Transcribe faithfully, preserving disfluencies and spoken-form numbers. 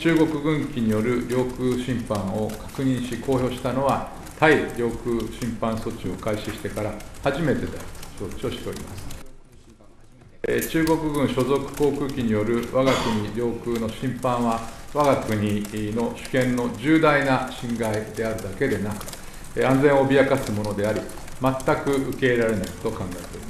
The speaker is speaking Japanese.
中国軍機による領空侵犯を確認し、公表したのは、対領空侵犯措置を開始してから初めてであると承知をしております。中国軍所属航空機による我が国領空の侵犯は、我が国の主権の重大な侵害であるだけでなく、安全を脅かすものであり、全く受け入れられないと考えております。